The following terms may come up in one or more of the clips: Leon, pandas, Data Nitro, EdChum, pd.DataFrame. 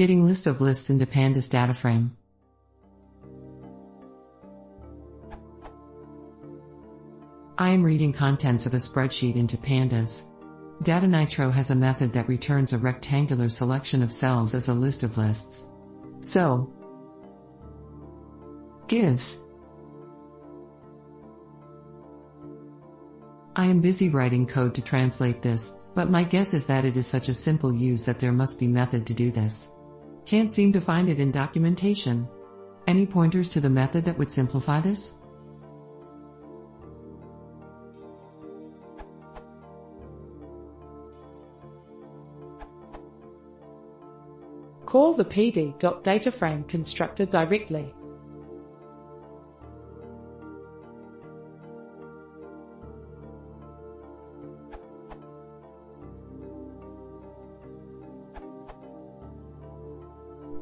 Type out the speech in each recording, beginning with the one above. Getting list of lists into pandas data frame. I am reading contents of a spreadsheet into pandas. Data Nitro has a method that returns a rectangular selection of cells as a list of lists. So, gives. I am busy writing code to translate this, but my guess is that it is such a simple use that there must be method to do this. Can't seem to find it in documentation. Any pointers to the method that would simplify this? Call the pd.DataFrame constructor directly.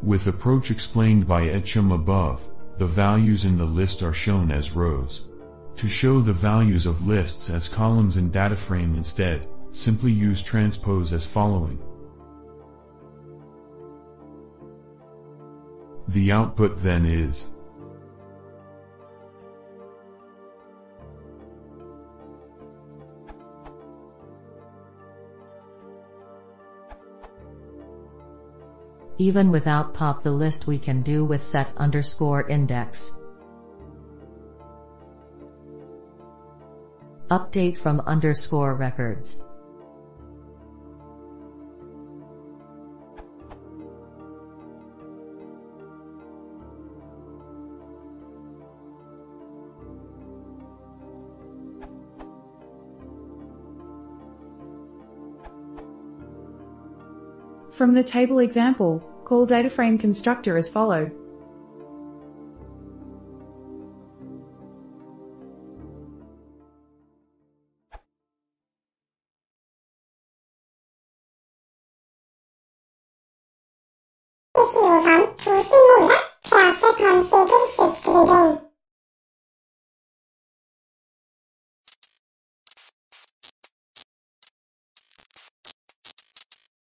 With approach explained by EdChum above, the values in the list are shown as rows. To show the values of lists as columns in DataFrame instead, simply use transpose as following. The output then is even without pop the list we can do with set underscore index. Update from underscore records. From the table example, call DataFrame constructor as followed.